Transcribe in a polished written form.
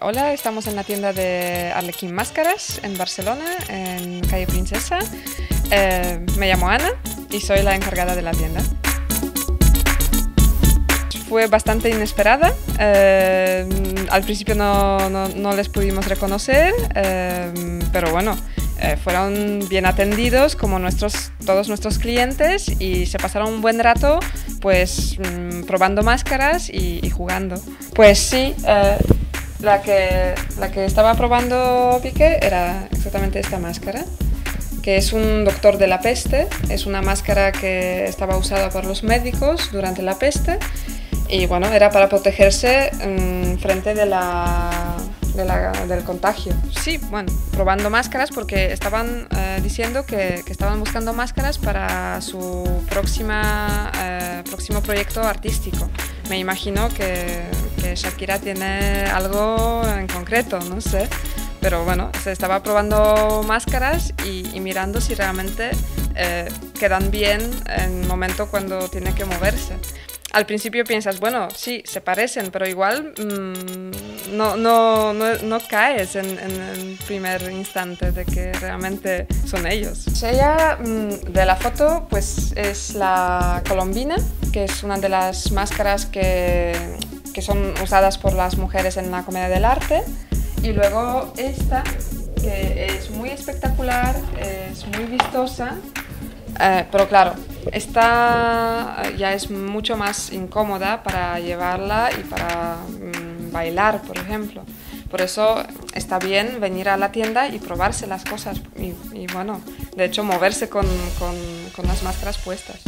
Hola, estamos en la tienda de Arlequín Máscaras en Barcelona, en Calle Princesa. Me llamo Ana y soy la encargada de la tienda. Fue bastante inesperada. Al principio no les pudimos reconocer, pero bueno, fueron bien atendidos como todos nuestros clientes y se pasaron un buen rato pues probando máscaras y jugando. Pues sí. La que estaba probando Piqué era exactamente esta máscara, que es un doctor de la peste. Es una máscara que estaba usada por los médicos durante la peste y bueno, era para protegerse frente del contagio. Sí, bueno, probando máscaras porque estaban diciendo que estaban buscando máscaras para su próximo proyecto artístico. Me imagino que Shakira tiene algo en concreto, no sé. Pero bueno, se estaba probando máscaras y mirando si realmente quedan bien en el momento cuando tiene que moverse. Al principio piensas, bueno, sí, se parecen, pero igual no caes en el primer instante de que realmente son ellos. Ella de la foto pues es la Colombina, que es una de las máscaras que son usadas por las mujeres en la comedia del arte. Y luego esta, que es muy espectacular, es muy vistosa, pero claro, esta ya es mucho más incómoda para llevarla y para bailar, por ejemplo. Por eso está bien venir a la tienda y probarse las cosas y bueno, de hecho moverse con las máscaras puestas.